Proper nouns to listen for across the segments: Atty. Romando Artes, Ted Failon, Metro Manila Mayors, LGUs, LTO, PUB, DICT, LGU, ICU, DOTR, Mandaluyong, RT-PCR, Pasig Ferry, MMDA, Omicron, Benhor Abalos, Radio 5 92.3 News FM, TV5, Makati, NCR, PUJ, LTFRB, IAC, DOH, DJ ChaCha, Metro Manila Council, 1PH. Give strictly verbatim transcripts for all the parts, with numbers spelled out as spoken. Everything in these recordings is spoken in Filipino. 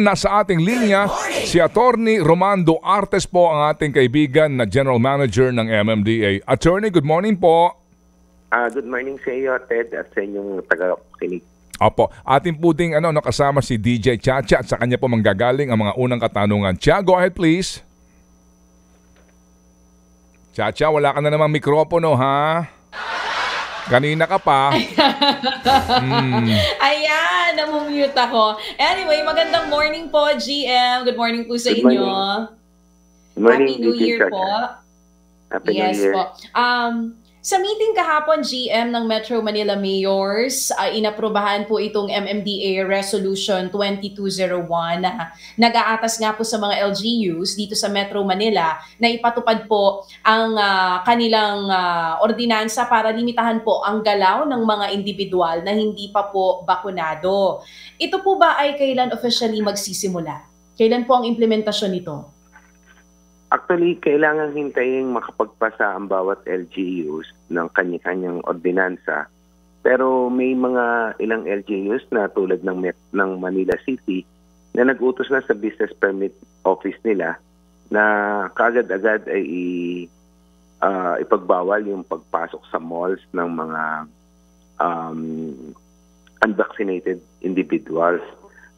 Nasa ating linya si Atty. Romando Artes po, ang ating kaibigan na General Manager ng M M D A. Attorney, good morning po. Uh, good morning sa iyo, Ted, at sa inyong taga-kinig. Opo. Atin po ding ano, ano, kasama si D J ChaCha, at sa kanya po manggagaling ang mga unang katanungan. Cha, go ahead please. ChaCha, wala ka na namang mikropono, ha? Kanina ka pa. mm. Ayan, namumute ako. Anyway, magandang morning po, G M. Good morning po sa inyo. Good morning. Happy New Year po. Happy New Year po. Um, sa meeting kahapon, G M, ng Metro Manila Mayors, uh, inaprobahan po itong M M D A Resolution twenty-two oh one na nag-aatas nga po sa mga L G Us dito sa Metro Manila na ipatupad po ang uh, kanilang uh, ordinansa para limitahan po ang galaw ng mga individual na hindi pa po bakunado. Ito po ba ay kailan officially magsisimula? Kailan po ang implementasyon nito? Actually, kailangan hintayin makapagpasa ang bawat L G Us ng kanya-kanyang ordinansa. Pero may mga ilang L G Us na tulad ng, ng Manila City na nag-utos na sa business permit office nila na kaagad-agad ay uh, ipagbawal yung pagpasok sa malls ng mga um, unvaccinated individuals.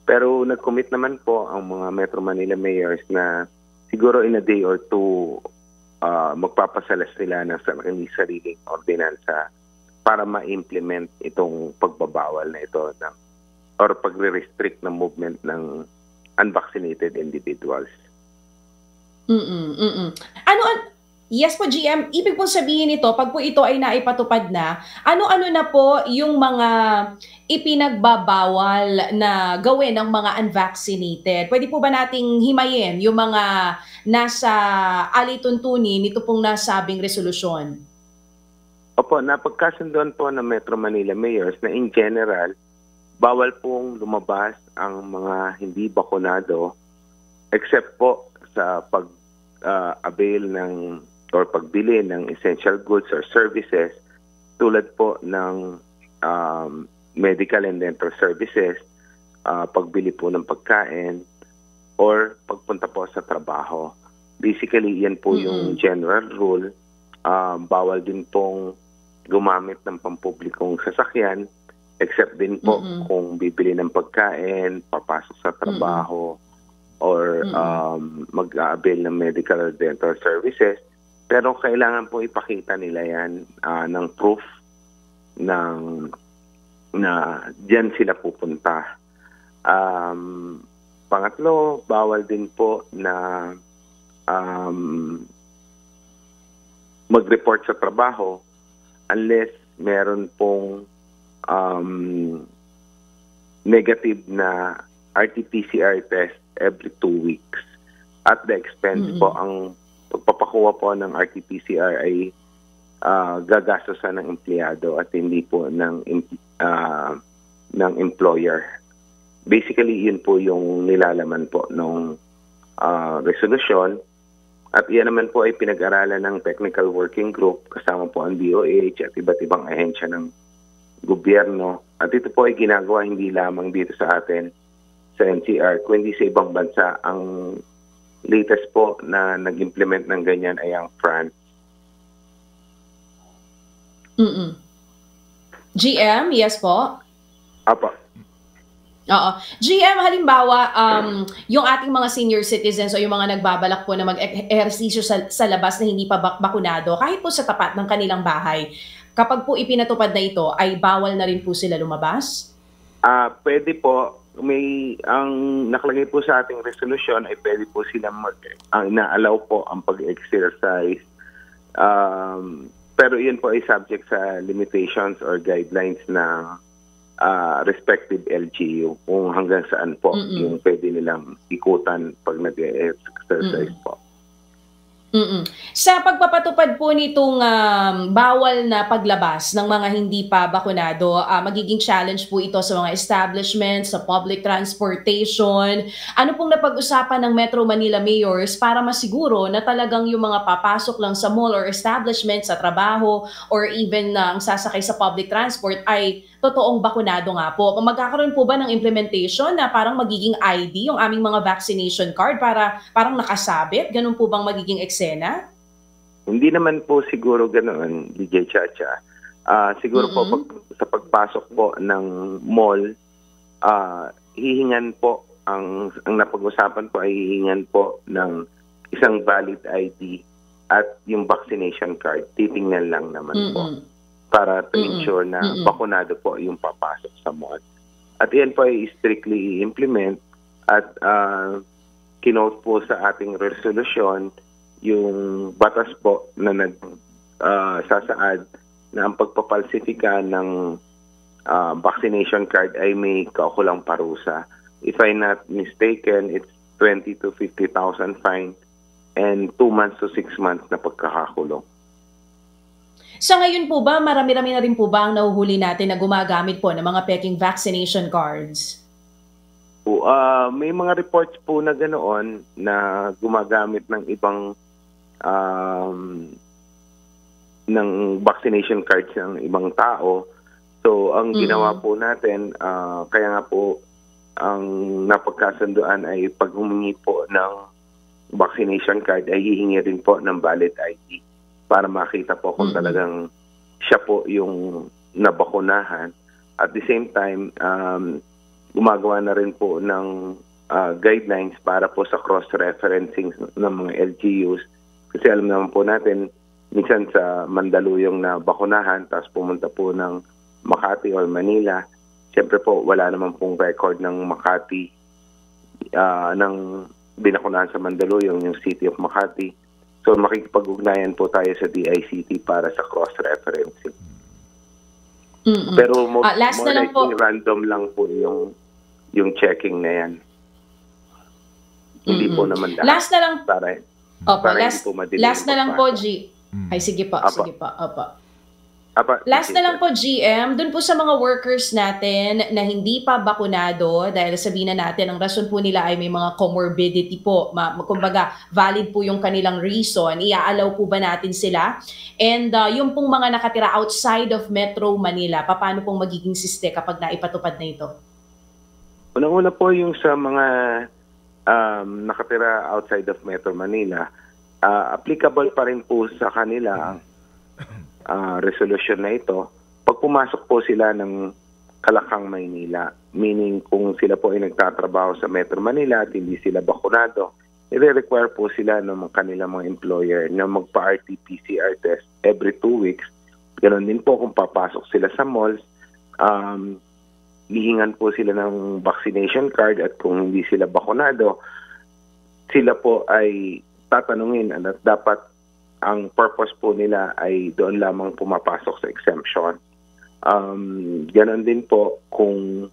Pero nag-commit naman po ang mga Metro Manila Mayors na siguro in a day or two, uh, magpapasalas nila ng sariling ordinansa para ma-implement itong pagbabawal na ito ng, or pagre-restrict ng movement ng unvaccinated individuals. Mm-mm, mm-mm. Ano, yes po, G M, ibig po sabihin ito, pag po ito ay naipatupad na, ano-ano na po yung mga ipinagbabawal na gawin ng mga unvaccinated? Pwede po ba nating himayin yung mga nasa alituntunin nito pong nasabing resolusyon? Opo, napagkasundoan po ng Metro Manila Mayors na in general, bawal pong lumabas ang mga hindi bakunado except po sa pag-avail uh, ng or pagbili ng essential goods or services tulad po ng um, medical and dental services, uh, pagbili po ng pagkain, or pagpunta po sa trabaho. Basically, yan po mm-hmm. yung general rule. Uh, bawal din pong gumamit ng pampublikong sasakyan, except din po mm-hmm. kung bibili ng pagkain, papasok sa trabaho, mm-hmm. or mm-hmm. um, mag-a-avail ng medical or dental services. Pero kailangan po ipakita nila yan uh, ng proof ng na diyan sila pupunta. Um, pangatlo, bawal din po na um, mag-report sa trabaho unless meron pong um, negative na R T P C R test every two weeks. At the expense mm-hmm. po, ang pagpapakuha po ng R T P C R ay Uh, gagastosan ng empleyado at hindi po ng, uh, ng employer. Basically, yun po yung nilalaman po ng uh, resolution. At yan naman po ay pinag-aralan ng Technical Working Group kasama po ang D O H at iba't ibang ahensya ng gobyerno. At ito po ay ginagawa hindi lamang dito sa atin sa N C R, kundi sa ibang bansa. Ang latest po na nag-implement ng ganyan ay ang France. Mm-mm. G M, yes po? Apo. Oo. G M, halimbawa, um, yung ating mga senior citizens o yung mga nagbabalak po na mag-ehersisyo sa, sa labas na hindi pa bak bakunado, kahit po sa tapat ng kanilang bahay, kapag po ipinatupad na ito, ay bawal na rin po sila lumabas? Uh, pwede po. May, ang nakalagay po sa ating resolution ay pwede po sila mag, ang inaalaw po ang pag-exercise. Um... Pero iyon po ay subject sa limitations or guidelines na uh, respective L G U kung hanggang saan po mm -mm. yung pwede nilang ikutan pag nag-exercise mm -mm. po. Mm -mm. Sa pagpapatupad po nitong um, bawal na paglabas ng mga hindi pa bakunado, uh, magiging challenge po ito sa mga establishments, sa public transportation. Ano pong napag-usapan ng Metro Manila Mayors para masiguro na talagang yung mga papasok lang sa mall or establishment, sa trabaho, or even uh, ang sasakay sa public transport ay totoong bakunado nga po. Magkakaroon po ba ng implementation na parang magiging I D yung aming mga vaccination card para parang nakasabit? Ganun po bang magiging eksena? Hindi naman po siguro ganun, D J ChaCha. Uh, siguro mm-hmm. po pag, sa pagpasok po ng mall, uh, hihingan po, ang, ang napag-usapan po ay hihingan po ng isang valid I D at yung vaccination card. Titingnan lang naman mm-hmm. po para to mm-hmm. ensure na mm-hmm. bakunado po yung papasok sa mall. At yan po ay strictly implement at uh, kinote po sa ating resolusyon yung batas po na nag uh, sasaad na ang pagpapalsifika ng uh, vaccination card ay may kaukulang parusa. If I'm not mistaken, it's twenty to fifty thousand fine and two months to six months na pagkakakulong. Sa ngayon po ba, marami-rami na rin po ba ang nahuhuli natin na gumagamit po ng mga peking vaccination cards? O, uh, may mga reports po na ganoon na gumagamit ng ibang um, ng vaccination cards ng ibang tao. So, ang ginawa mm-hmm. po natin, uh, kaya nga po, ang napagkasunduan ay pag humingi po ng vaccination card, ay hihingi rin po ng valid I D para makita po kung mm-hmm. talagang siya po yung nabakunahan. At the same time, um, gumagawa na rin po ng uh, guidelines para po sa cross-referencing ng mga L G Us. Kasi alam naman po natin, minsan sa Mandaluyong na bakunahan, tapos pumunta po ng Makati or Manila. Siyempre po, wala naman pong record ng Makati, uh, ng binakunahan sa Mandaluyong, yung City of Makati. So makikipag-ugnayan po tayo sa D I C T para sa cross-referencing. Mm-hmm. Pero mo, uh, last more na lang po, random lang po yung, yung checking na yan. Mm-hmm. Hindi po naman lahat. Last na lang, para, opo, para last, last na lang po, G. Ay, sige pa, Apa. sige pa, apa. Apa, Last na lang po, G M, dun po sa mga workers natin na hindi pa bakunado, dahil sabihin na natin, ang rason po nila ay may mga comorbidity po, ma kumbaga, valid po yung kanilang reason, iaalaw po ba natin sila? And uh, yung pong mga nakatira outside of Metro Manila, paano pong magiging siste kapag naipatupad na ito? Unang-una po yung sa mga um, nakatira outside of Metro Manila, Uh, applicable pa rin po sa kanila ang uh, resolution na ito pag pumasok po sila ng Kalakang, Maynila. Meaning kung sila po ay nagtatrabaho sa Metro Manila at hindi sila bakunado, i-require po sila ng kanilang mga employer na magpa-R T P C R test every two weeks. Ganon din po kung papasok sila sa malls. Um, hihingan po sila ng vaccination card at kung hindi sila bakunado, sila po ay tatanungin at dapat ang purpose po nila ay doon lamang pumapasok sa exemption. Um, ganon din po kung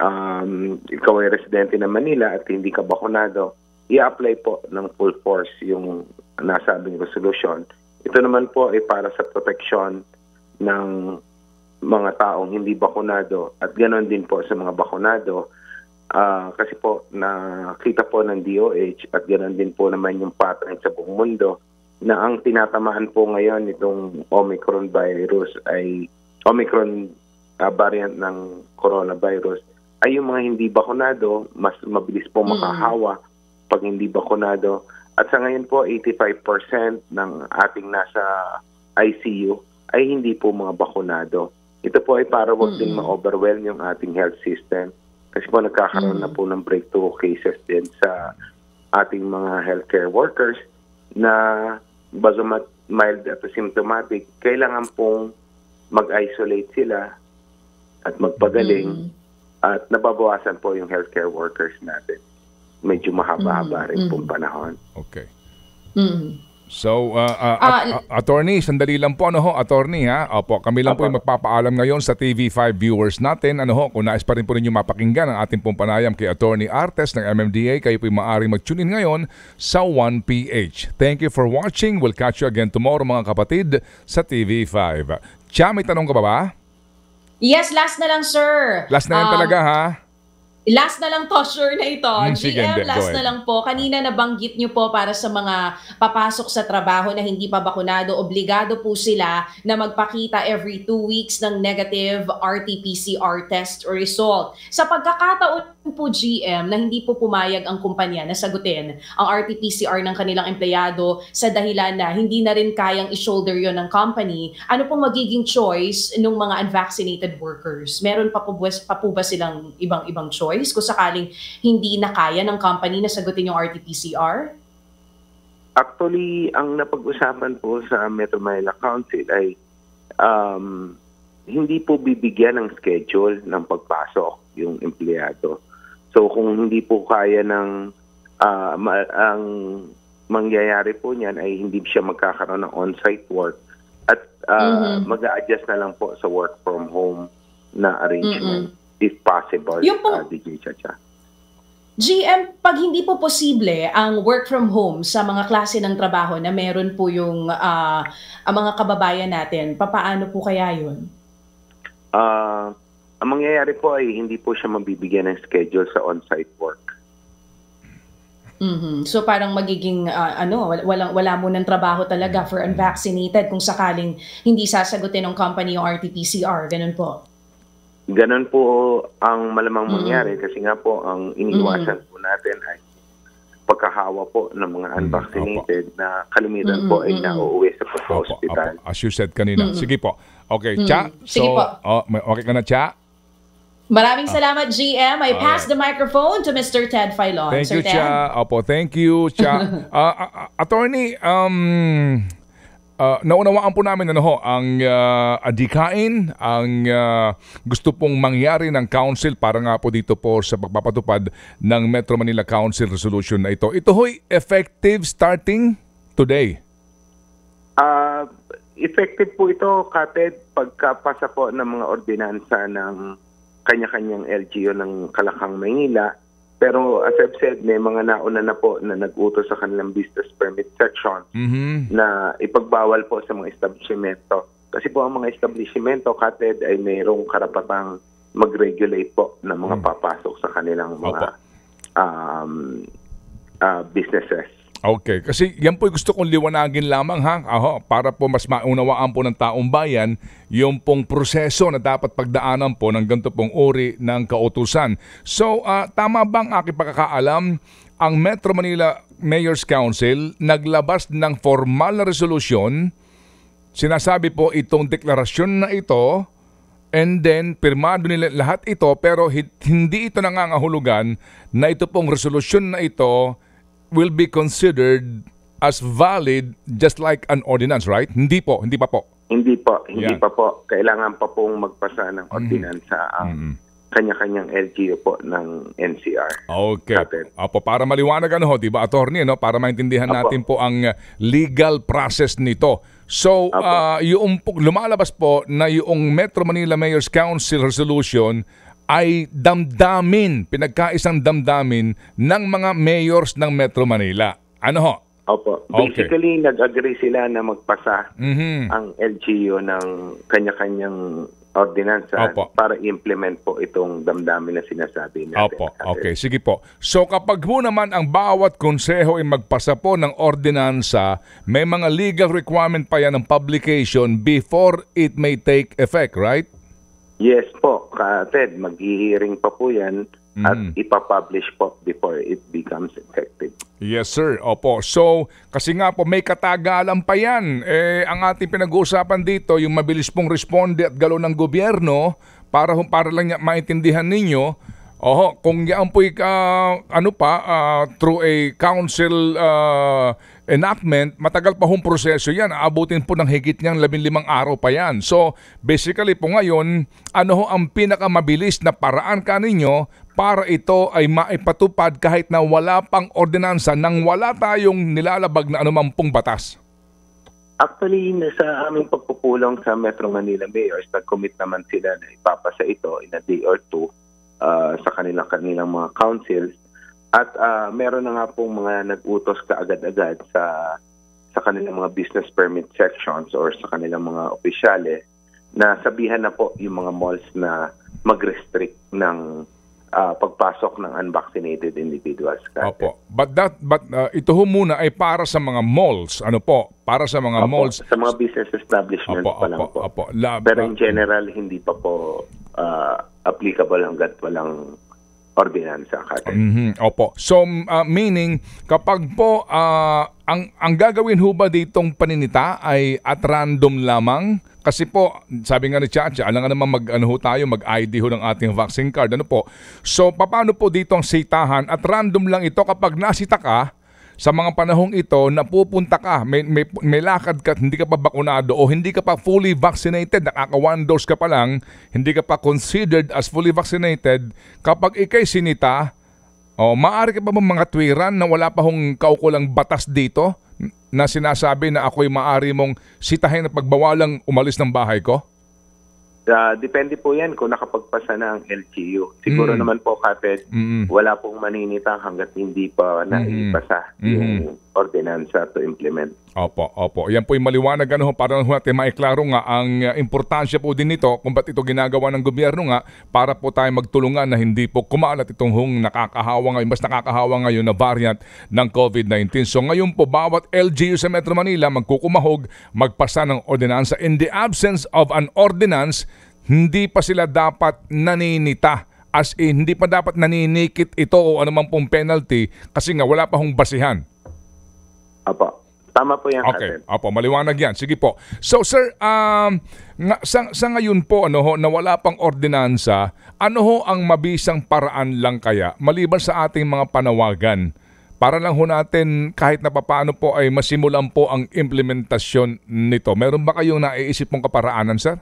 um, ikaw ay residente ng Manila at hindi ka bakunado, i-apply po ng full force yung nasabing resolution. Ito naman po ay para sa proteksyon ng mga taong hindi bakunado at ganon din po sa mga bakunado. Uh, kasi po, nakita po ng D O H at ganoon din po naman yung pattern sa buong mundo na ang tinatamaan po ngayon itong Omicron virus ay Omicron uh, variant ng coronavirus ay yung mga hindi bakunado, mas mabilis po makahawa mm-hmm. pag hindi bakunado. At sa ngayon po, eighty-five percent ng ating nasa I C U ay hindi po mga bakunado. Ito po ay para wag mm-hmm. din ma-overwhelm yung ating health system. Kasi po nagkakaroon na po ng breakthrough cases din sa ating mga healthcare workers na bazumat mild at asymptomatic, kailangan pong mag-isolate sila at magpagaling mm. at nababawasan po yung healthcare workers natin. Medyo mahaba-haba rin mm. pong panahon. Okay. Mm. So, uh, uh, at, uh, attorney, sandali lang po, ano ho, attorney ha, opo, kami lang opo. po yung magpapaalam ngayon sa T V five viewers natin, ano ho, kung nais pa rin po ninyo mapakinggan ang ating pong panayam kay Atty. Artes ng M M D A, kayo po yung maaaring mag-tune in ngayon sa one P H. Thank you for watching, we'll catch you again tomorrow mga kapatid sa T V five. Cha, may tanong ka ba ba? Yes, last na lang sir. Last na yan um, talaga ha? Last na lang tosher na ito. Mm, G M, sige, last na lang po. Kanina nabanggit niyo po para sa mga papasok sa trabaho na hindi pa bakunado, obligado po sila na magpakita every two weeks ng negative R T P C R test or result. Sa pagkakataon po, G M, na hindi po pumayag ang kumpanya na sagutin ang R T P C R ng kanilang empleyado sa dahilan na hindi na rin kayang i-shoulder yon ng company, ano pong magiging choice ng mga unvaccinated workers? Meron pa po, pa po ba silang ibang-ibang choice? Kung sakaling hindi na kaya ng company na sagutin yung R T P C R? Actually, ang napag-usapan po sa Metro Manila Council ay um, hindi po bibigyan ng schedule ng pagpasok yung empleyado. So kung hindi po kaya ng uh, ma- ang mangyayari po niyan ay hindi siya magkakaroon ng on-site work at uh, mm-hmm. mag-a-adjust na lang po sa work from home na arrangement. Mm-hmm. If possible, uh, D J ChaCha. G M, pag hindi po posible ang work from home sa mga klase ng trabaho na meron po yung uh, ang mga kababayan natin, papaano po kaya yun? Uh, ang mangyayari po ay hindi po siya mabibigyan ng schedule sa on-site work. Mm-hmm. So parang magiging uh, ano, walang wala mo ng trabaho talaga for unvaccinated kung sakaling hindi sasagutin ng company yung R T P C R, ganun po. Ganon po ang malamang mangyari mm. kasi nga po ang iniwasan mm. po natin ay pagkahawa po ng mga unvaccinated mm. na kalimitan mm. po ay nauuwi sa hospital. As you said kanina. Mm. Sige po. Okay, mm. Cha. Sige so, po. Oh, okay ka na, Cha? Maraming salamat, G M. I pass right. the microphone to Mister Ted Failon. Thank Sir you, Ted. Cha. Opo, thank you, Cha. uh, attorney, um... Uh, naunawaan po namin ano ho, ang uh, adikain, ang uh, gusto pong mangyari ng council para nga po dito po sa pagpapatupad ng Metro Manila Council Resolution na ito. Ito ho'y effective starting today? Uh, effective po ito, Kated, pagkapasa po ng mga ordinansa ng kanya-kanyang L G U ng Kalakang Maynila. Pero as I've said, may mga nauna na po na nag-utos sa kanilang business permit section mm-hmm. na ipagbawal po sa mga establishmento. Kasi po ang mga establishmento, Kated, ay mayroong karapatang mag-regulate po ng mga papasok sa kanilang mga um, uh, businesses. Okay, kasi yan po gusto kong liwanagin lamang ha, Aho, para po mas maunawaan po ng taong bayan yung pong proseso na dapat pagdaanan po ng ganito pong uri ng kautusan. So, uh, tama bang aking pagkakaalam, ang Metro Manila Mayors Council naglabas ng formal na resolusyon, sinasabi po itong deklarasyon na ito, and then pirmado nila lahat ito, pero hindi ito nangangahulugan na ito pong resolusyon na ito will be considered as valid just like an ordinance, right? Hindi po, hindi pa po. Hindi po, hindi yeah. pa po. Kailangan pa pong magpasa ng ordinansa mm-hmm. ang mm-hmm. kanya-kanyang L G U po ng N C R. Okay. Apo, para maliwanag ano ho, diba, attorney, no? Para maintindihan Apo. natin po ang legal process nito. So, uh, yung lumalabas po na yung Metro Manila Mayor's Council Resolution ay damdamin, pinagkaisang damdamin ng mga mayors ng Metro Manila. Ano ho? Opo. Basically, okay. nag-agree sila na magpasa mm-hmm. ang L G U ng kanya-kanyang ordinansa Opo. para implement po itong damdamin na sinasabi natin. Opo. Okay, sige po. So kapag po naman ang bawat konseho ay magpasa po ng ordinansa, may mga legal requirement pa yan ng publication before it may take effect, right? Yes po, Ted, mag-hearing pa po yan mm. at ipapublish po before it becomes effective. Yes sir, opo. So, kasi nga po may katagalan pa yan. Eh, ang ating pinag-uusapan dito, yung mabilis pong responde at galaw ng gobyerno, para, para lang maintindihan ninyo, oho, kung yan po uh, ano pa, uh, through a council uh, enactment, matagal pa hong proseso yan. Aabutin po ng higit niyang labinlimang araw pa yan. So, basically po ngayon, ano ho ang pinakamabilis na paraan kaninyo para ito ay maipatupad kahit na wala pang ordinansa nang wala tayong nilalabag na anumang pong batas? Actually, sa aming pagpupulong sa Metro Manila Mayors, nag-commit naman sila na ipapasa ito in a day or two. Uh, sa kanilang-kanilang mga councils at uh, meron na nga pong mga nag-utos kaagad-agad sa sa kanilang mga business permit sections or sa kanilang mga opisyale na sabihan na po yung mga malls na mag-restrict ng uh, pagpasok ng unvaccinated individuals. Opo. But that but uh, ito ho muna ay para sa mga malls, ano po? Para sa mga opo, malls, sa mga business establishments opo, pa lang opo, po. Opo. Lab, Pero in general hindi pa po uh, applicable hanggat walang ordinansa. Mm-hmm. Opo. So, uh, meaning, kapag po, uh, ang, ang gagawin ho ba ditong paninita ay at random lamang? Kasi po, sabi nga ni ChaCha, alam nga naman mag-ano ho tayo, mag-I D ho ng ating vaccine card. Ano po? So, paano po ditong sitahan? At random lang ito kapag nasita ka, sa mga panahong ito, napupunta ka, may, may, may lakad ka, hindi ka pa bakunado o hindi ka pa fully vaccinated, nakaka one dose ka pa lang, hindi ka pa considered as fully vaccinated, kapag ikay sinita, oh, maaari ka pa ba mga tuwiran na wala pa hong kaukulang batas dito na sinasabi na ako'y maaari mong sitahin at pagbawalang umalis ng bahay ko? Uh, depende po yan kung nakapagpasa na ang L G U. Siguro mm. naman po, kapit, mm. wala pong maninita hanggat hindi pa naipasa mm. yung mm. ordinansa to implement. Opo, opo. Yan po yung maliwanag. Ano, para natin maiklaro nga ang uh, importansya po din nito kung ba't ito ginagawa ng gobyerno nga para po tayo magtulungan na hindi po kumalat itong hong nakakahawa ngayon, mas nakakahawa ngayon na variant ng COVID nineteen. So ngayon po, bawat L G U sa Metro Manila magkukumahog magpasa ng ordinansa. In the absence of an ordinance, hindi pa sila dapat naninita, as in, hindi pa dapat naninikit ito o anumang pong penalty kasi nga wala pa hong basihan. Apo, tama po yan. Okay, apo, maliwanag yan. Sige po. So sir, um, nga, sa, sa ngayon po ano ho, na wala pang ordinansa, ano ho ang mabisang paraan lang kaya maliban sa ating mga panawagan para lang ho natin kahit na papaano po ay masimulan po ang implementasyon nito? Meron ba kayong naiisip pong kaparaanan, sir?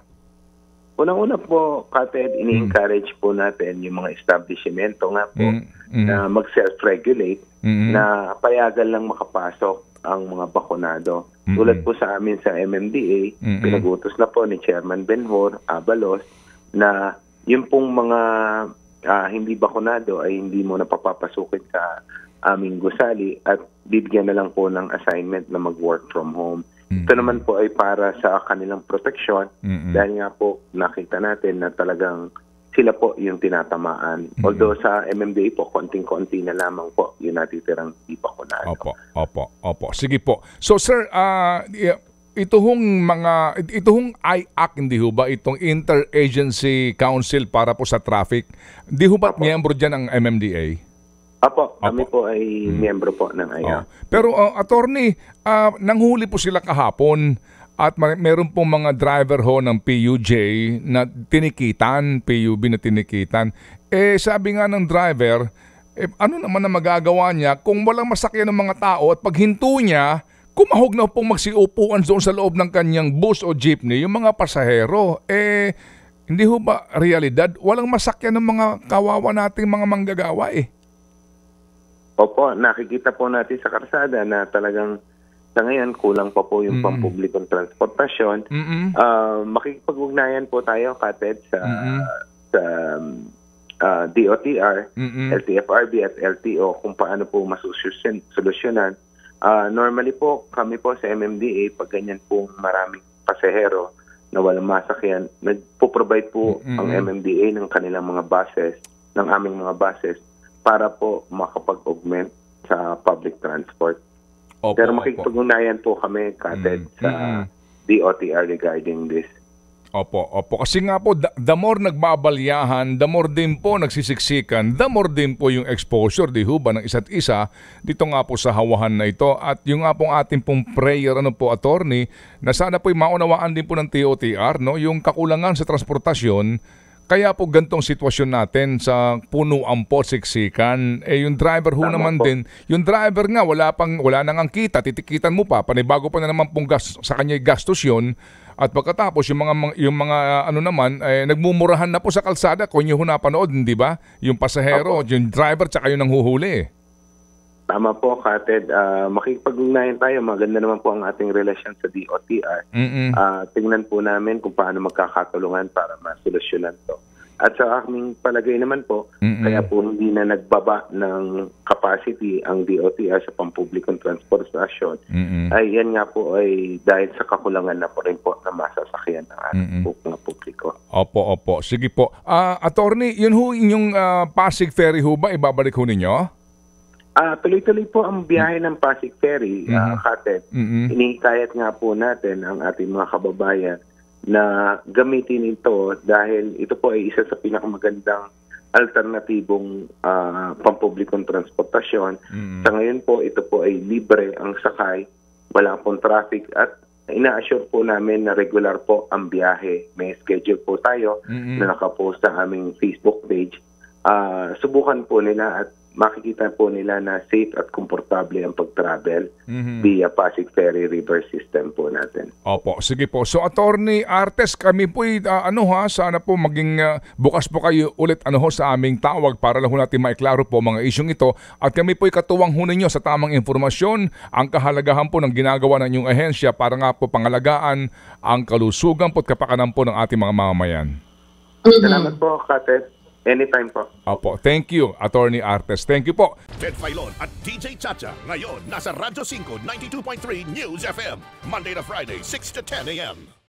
Unang-una po, Kaped, ini-encourage mm. po natin yung mga establishmento nga po mm. Mm. na mag-self-regulate, mm. na payagan lang makapasok ang mga bakunado. Mm. Tulad po sa amin sa M M D A, mm. pinag-utos na po ni Chairman Benhor, Abalos, na yung pong mga uh, hindi bakunado ay hindi mo napapapasukin sa aming gusali at bibigyan na lang po ng assignment na mag-work from home. Ito naman po ay para sa kanilang proteksyon mm-hmm. dahil nga po nakita natin na talagang sila po yung tinatamaan. Mm-hmm. Although sa M M D A po, konting-konti na lamang po yung natitirang ipakunado. Opo, opo, opo. Sige po. So sir, uh, ito hong mga, ito hong I A C, hindi ho ba? Itong Interagency Council para po sa traffic. Hindi ho ba miyembro dyan ang M M D A? Apo, kami Apo. po ay miyembro po ng I A C. Oh. Pero uh, attorney, uh, nanghuli po sila kahapon at meron pong mga driver ho ng P U J na tinikitan, P U B na tinikitan. Eh sabi nga ng driver, eh, ano naman na magagawa niya kung walang masakyan ng mga tao at pag hinto niya, kumahog na pong magsiupuan doon sa loob ng kanyang bus o jeepney, yung mga pasahero. Eh hindi ho ba realidad? Walang masakyan ng mga kawawa nating mga manggagawa eh. Opo, nakikita po natin sa karsada na talagang sa ngayon kulang pa po yung mm-hmm. pampublikong transportasyon. Mm-hmm. Uh, makikipag-ugnayan po tayo, Kaped, sa, mm-hmm. sa uh, D O T R, mm-hmm. L T F R B at L T O kung paano po masolusyonan. Uh, normally po, kami po sa M M D A, pag ganyan po maraming pasahero na walang masakyan, nagpo-provide po mm-hmm. ang M M D A ng kanilang mga buses, ng aming mga buses, para po makapag-augment sa public transport. Opo, pero makikipag-unayan po kami, Kaped, mm, sa mm, D O T R regarding this. Opo, opo. Kasi nga po, the more nagbabalyahan, the more din po nagsisiksikan, the more din po yung exposure, di ho ba, ng isa't isa, dito nga po sa hawahan na ito. At yung nga pong ating pong prayer, ano po, attorney, na sana po'y maunawaan din po ng D O T R, no, yung kakulangan sa transportasyon. Kaya po gantong sitwasyon natin sa punuan po, siksikan. Eh yung driver ho naman po din, yung driver nga wala pang wala nang ang kita, titikitan mo pa, panibago pa na naman pong gas, sa kanya gastos yun. At pagkatapos yung mga yung mga ano naman eh, nagmumurahan na po sa kalsada, kung niyo ho napanood, di ba? Yung pasahero, Apo. yung driver tsaka yung nanghuhuli. Tama po, Kaped. Uh, makikipag-ugnayan tayo. Maganda naman po ang ating relasyon sa D O T R. Uh, tingnan po namin kung paano magkakatulungan para masolusyonan to. At sa aking palagay naman po, mm-mm, kaya po hindi na nagbaba ng capacity ang D O T R sa pampublikong transportasyon, mm-mm, ay yan nga po ay dahil sa kakulangan na po rin po na masasakyan ng ating publiko. Opo, opo. Sige po. Uh, Attorney, yun ho inyong uh, Pasig Ferry ho ba? Ibabalik ho ninyo? Ah, tuloy-tuloy po ang biyahe ng Pasig Ferry, uh, Kated. Mm-hmm. Inihikayat nga po natin ang ating mga kababayan na gamitin ito dahil ito po ay isa sa pinakamagandang alternatibong uh, pampublikong transportasyon. Mm-hmm. Sa ngayon po, ito po ay libre ang sakay, wala pong traffic at ina-assure po namin na regular po ang biyahe. May schedule po tayo, mm-hmm, na nakapost sa aming Facebook page. Uh, subukan po nila at makikita po nila na safe at komportable ang pag-travel, mm-hmm, via Pasig Ferry River System po natin. Opo, sige po. So, Attorney Artes, kami po, uh, ano ha, sana po maging uh, bukas po kayo ulit ano ho sa aming tawag para lang ho natin maiklaro po mga isyong ito. At kami po katuwang ho ninyo sa tamang informasyon, ang kahalagahan po ng ginagawa ng inyong ahensya para nga po pangalagaan ang kalusugan po at kapakanan po ng ating mga mamamayan. Mm-hmm. Salamat po, Kates. Anytime po. Opo, thank you, Attorney Artes. Thank you po. Ted Failon at D J ChaCha ngayon nasa Radio five ninety-two point three News F M, Monday to Friday, six to ten a m